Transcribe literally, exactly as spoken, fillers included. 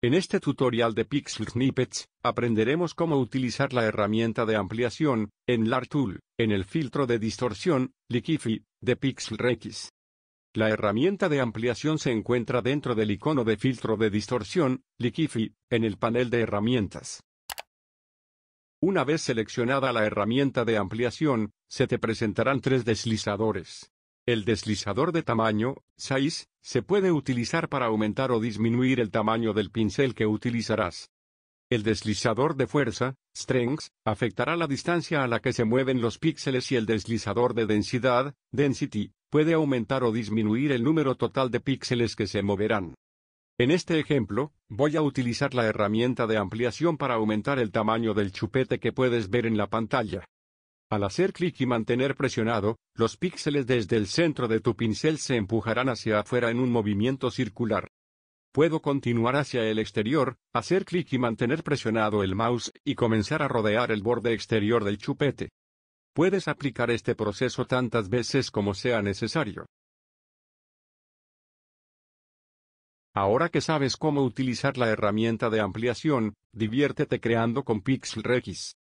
En este tutorial de Pixel Snippets, aprenderemos cómo utilizar la herramienta de ampliación, Enlarge Tool, en el filtro de distorsión, Liquify, de Pixlr X. La herramienta de ampliación se encuentra dentro del icono de filtro de distorsión, Liquify, en el panel de herramientas. Una vez seleccionada la herramienta de ampliación, se te presentarán tres deslizadores. El deslizador de tamaño, Size, se puede utilizar para aumentar o disminuir el tamaño del pincel que utilizarás. El deslizador de fuerza, Strength, afectará la distancia a la que se mueven los píxeles y el deslizador de densidad, Density, puede aumentar o disminuir el número total de píxeles que se moverán. En este ejemplo, voy a utilizar la herramienta de ampliación para aumentar el tamaño del chupete que puedes ver en la pantalla. Al hacer clic y mantener presionado, los píxeles desde el centro de tu pincel se empujarán hacia afuera en un movimiento circular. Puedo continuar hacia el exterior, hacer clic y mantener presionado el mouse, y comenzar a rodear el borde exterior del chupete. Puedes aplicar este proceso tantas veces como sea necesario. Ahora que sabes cómo utilizar la herramienta de ampliación, diviértete creando con Pixlr X.